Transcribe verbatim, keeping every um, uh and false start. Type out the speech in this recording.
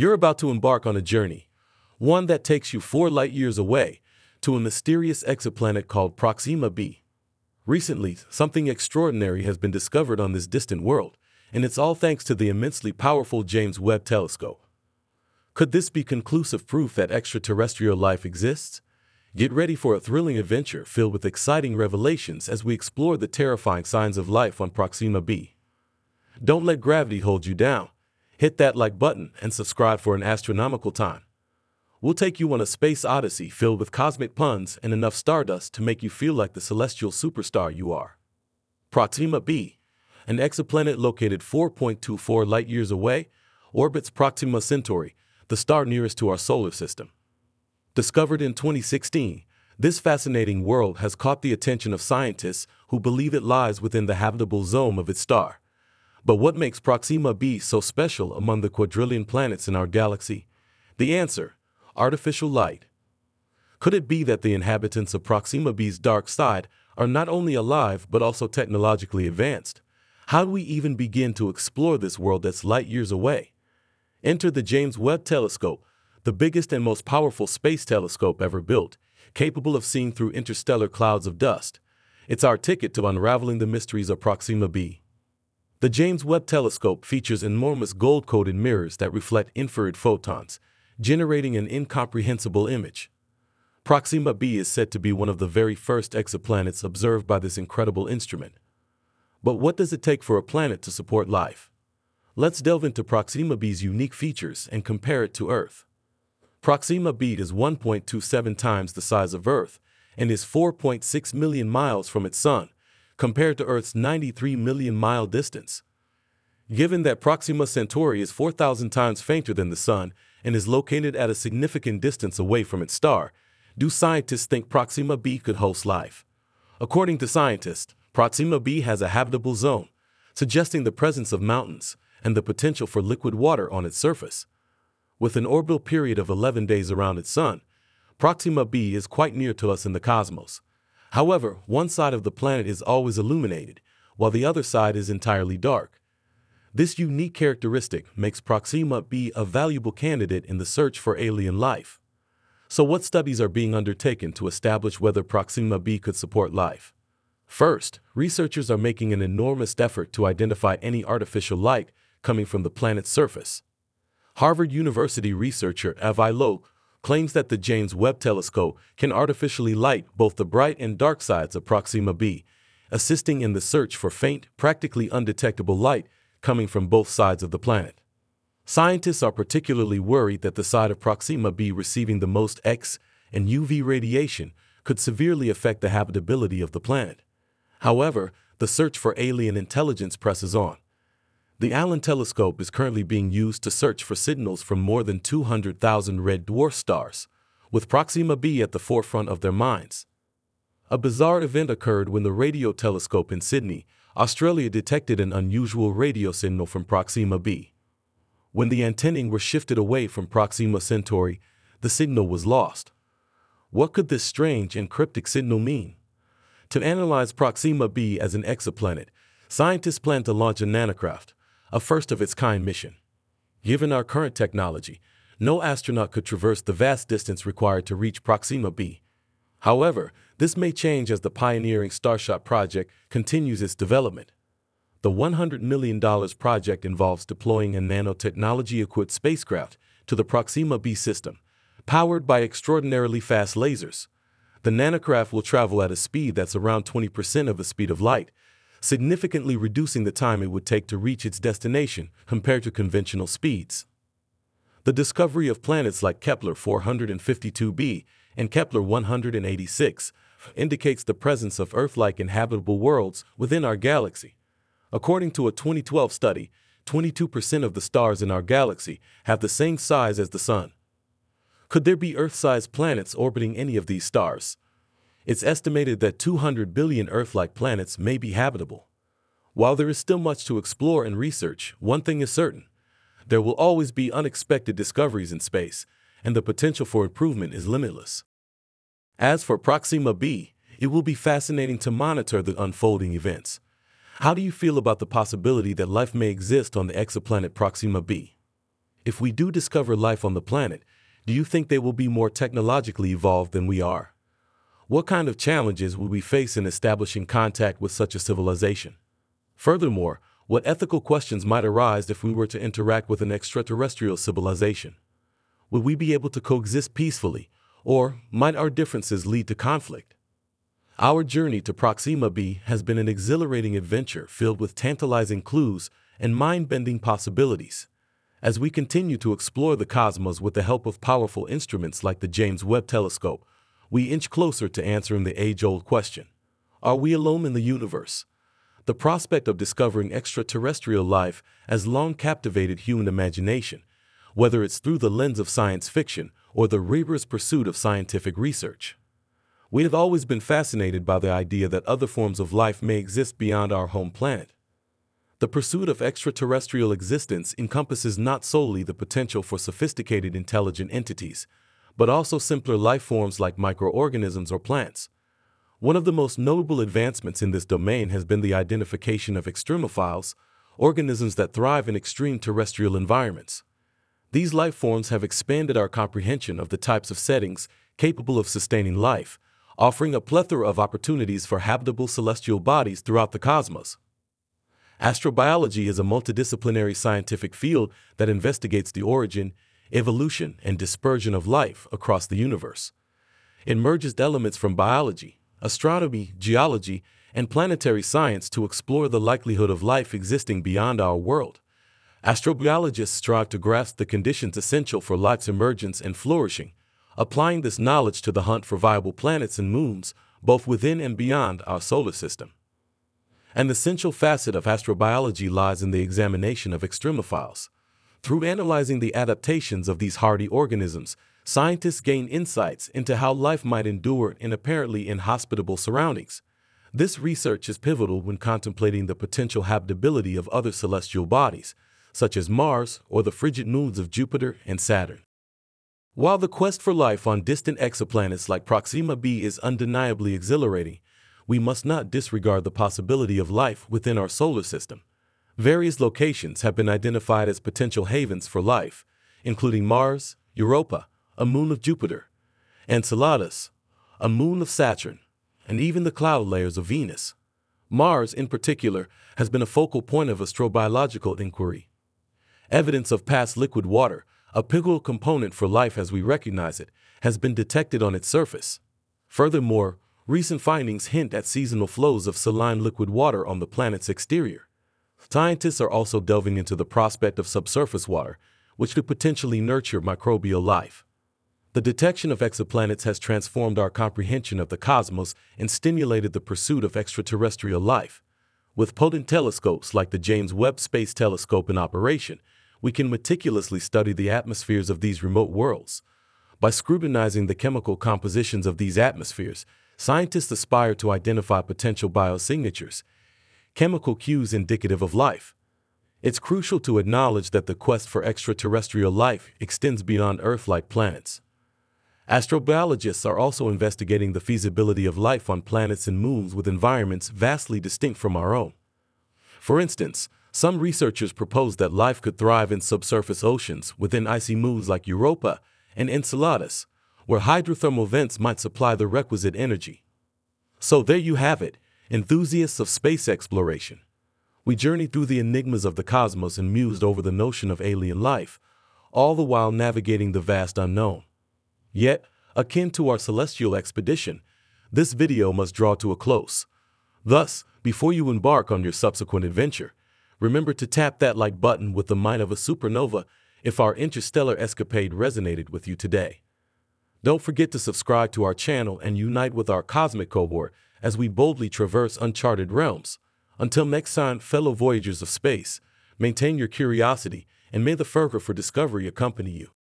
You're about to embark on a journey, one that takes you four light years away, to a mysterious exoplanet called Proxima b. Recently, something extraordinary has been discovered on this distant world, and it's all thanks to the immensely powerful James Webb Telescope. Could this be conclusive proof that extraterrestrial life exists? Get ready for a thrilling adventure filled with exciting revelations as we explore the terrifying signs of life on Proxima b. Don't let gravity hold you down. Hit that like button and subscribe for an astronomical time. We'll take you on a space odyssey filled with cosmic puns and enough stardust to make you feel like the celestial superstar you are. Proxima b, an exoplanet located four point two four light-years away, orbits Proxima Centauri, the star nearest to our solar system. Discovered in twenty sixteen, this fascinating world has caught the attention of scientists who believe it lies within the habitable zone of its star. But what makes Proxima b so special among the quadrillion planets in our galaxy? The answer: artificial light. Could it be that the inhabitants of Proxima b's dark side are not only alive but also technologically advanced? How do we even begin to explore this world that's light years away? Enter the James Webb Telescope, the biggest and most powerful space telescope ever built, capable of seeing through interstellar clouds of dust. It's our ticket to unraveling the mysteries of Proxima b. The James Webb Telescope features enormous gold-coated mirrors that reflect infrared photons, generating an incomprehensible image. Proxima b is said to be one of the very first exoplanets observed by this incredible instrument. But what does it take for a planet to support life? Let's delve into Proxima b's unique features and compare it to Earth. Proxima b is one point two seven times the size of Earth and is four point six million miles from its sun, compared to Earth's ninety-three million mile distance. Given that Proxima Centauri is four thousand times fainter than the sun and is located at a significant distance away from its star, do scientists think Proxima b could host life? According to scientists, Proxima b has a habitable zone, suggesting the presence of mountains and the potential for liquid water on its surface. With an orbital period of eleven days around its sun, Proxima b is quite near to us in the cosmos. However, one side of the planet is always illuminated, while the other side is entirely dark. This unique characteristic makes Proxima b a valuable candidate in the search for alien life. So what studies are being undertaken to establish whether Proxima b could support life? First, researchers are making an enormous effort to identify any artificial light coming from the planet's surface. Harvard University researcher Avi Loeb claims that the James Webb Telescope can artificially light both the bright and dark sides of Proxima b, assisting in the search for faint, practically undetectable light coming from both sides of the planet. Scientists are particularly worried that the side of Proxima b receiving the most X and U V radiation could severely affect the habitability of the planet. However, the search for alien intelligence presses on. The Allen Telescope is currently being used to search for signals from more than two hundred thousand red dwarf stars, with Proxima b at the forefront of their minds. A bizarre event occurred when the radio telescope in Sydney, Australia detected an unusual radio signal from Proxima b. When the antennae were shifted away from Proxima Centauri, the signal was lost. What could this strange and cryptic signal mean? To analyze Proxima b as an exoplanet, scientists plan to launch a nanocraft, a first-of-its-kind mission. Given our current technology, no astronaut could traverse the vast distance required to reach Proxima b. However, this may change as the pioneering Starshot project continues its development. The one hundred million dollar project involves deploying a nanotechnology-equipped spacecraft to the Proxima b system, powered by extraordinarily fast lasers. The nanocraft will travel at a speed that's around twenty percent of the speed of light, significantly reducing the time it would take to reach its destination compared to conventional speeds. The discovery of planets like Kepler four fifty-two b and Kepler one eighty-six indicates the presence of Earth-like inhabitable worlds within our galaxy. According to a twenty twelve study, twenty-two percent of the stars in our galaxy have the same size as the sun. Could there be Earth-sized planets orbiting any of these stars? It's estimated that two hundred billion Earth-like planets may be habitable. While there is still much to explore and research, one thing is certain: there will always be unexpected discoveries in space, and the potential for improvement is limitless. As for Proxima b, it will be fascinating to monitor the unfolding events. How do you feel about the possibility that life may exist on the exoplanet Proxima b? If we do discover life on the planet, do you think they will be more technologically evolved than we are? What kind of challenges would we face in establishing contact with such a civilization? Furthermore, what ethical questions might arise if we were to interact with an extraterrestrial civilization? Would we be able to coexist peacefully, or might our differences lead to conflict? Our journey to Proxima b has been an exhilarating adventure filled with tantalizing clues and mind-bending possibilities, as we continue to explore the cosmos with the help of powerful instruments like the James Webb Telescope. We inch closer to answering the age-old question, are we alone in the universe? The prospect of discovering extraterrestrial life has long captivated human imagination, whether it's through the lens of science fiction or the rigorous pursuit of scientific research. We have always been fascinated by the idea that other forms of life may exist beyond our home planet. The pursuit of extraterrestrial existence encompasses not solely the potential for sophisticated intelligent entities, but also simpler life forms like microorganisms or plants. One of the most notable advancements in this domain has been the identification of extremophiles, organisms that thrive in extreme terrestrial environments. These life forms have expanded our comprehension of the types of settings capable of sustaining life, offering a plethora of opportunities for habitable celestial bodies throughout the cosmos. Astrobiology is a multidisciplinary scientific field that investigates the origin, evolution, and dispersion of life across the universe. It merges elements from biology, astronomy, geology, and planetary science to explore the likelihood of life existing beyond our world. Astrobiologists strive to grasp the conditions essential for life's emergence and flourishing, applying this knowledge to the hunt for viable planets and moons, both within and beyond our solar system. An essential facet of astrobiology lies in the examination of extremophiles. Through analyzing the adaptations of these hardy organisms, scientists gain insights into how life might endure in apparently inhospitable surroundings. This research is pivotal when contemplating the potential habitability of other celestial bodies, such as Mars or the frigid moons of Jupiter and Saturn. While the quest for life on distant exoplanets like Proxima b is undeniably exhilarating, we must not disregard the possibility of life within our solar system. Various locations have been identified as potential havens for life, including Mars, Europa, a moon of Jupiter, Enceladus, a moon of Saturn, and even the cloud layers of Venus. Mars, in particular, has been a focal point of astrobiological inquiry. Evidence of past liquid water, a pivotal component for life as we recognize it, has been detected on its surface. Furthermore, recent findings hint at seasonal flows of saline liquid water on the planet's exterior. Scientists are also delving into the prospect of subsurface water, which could potentially nurture microbial life. The detection of exoplanets has transformed our comprehension of the cosmos and stimulated the pursuit of extraterrestrial life. With potent telescopes like the James Webb Space Telescope in operation, we can meticulously study the atmospheres of these remote worlds. By scrutinizing the chemical compositions of these atmospheres, scientists aspire to identify potential biosignatures, chemical cues indicative of life. It's crucial to acknowledge that the quest for extraterrestrial life extends beyond Earth-like planets. Astrobiologists are also investigating the feasibility of life on planets and moons with environments vastly distinct from our own. For instance, some researchers propose that life could thrive in subsurface oceans within icy moons like Europa and Enceladus, where hydrothermal vents might supply the requisite energy. So there you have it, enthusiasts of space exploration. We journeyed through the enigmas of the cosmos and mused over the notion of alien life, all the while navigating the vast unknown. Yet, akin to our celestial expedition, this video must draw to a close. Thus, before you embark on your subsequent adventure, remember to tap that like button with the might of a supernova if our interstellar escapade resonated with you today. Don't forget to subscribe to our channel and unite with our cosmic cohort as we boldly traverse uncharted realms. Until next time, fellow voyagers of space, maintain your curiosity, and may the fervor for discovery accompany you.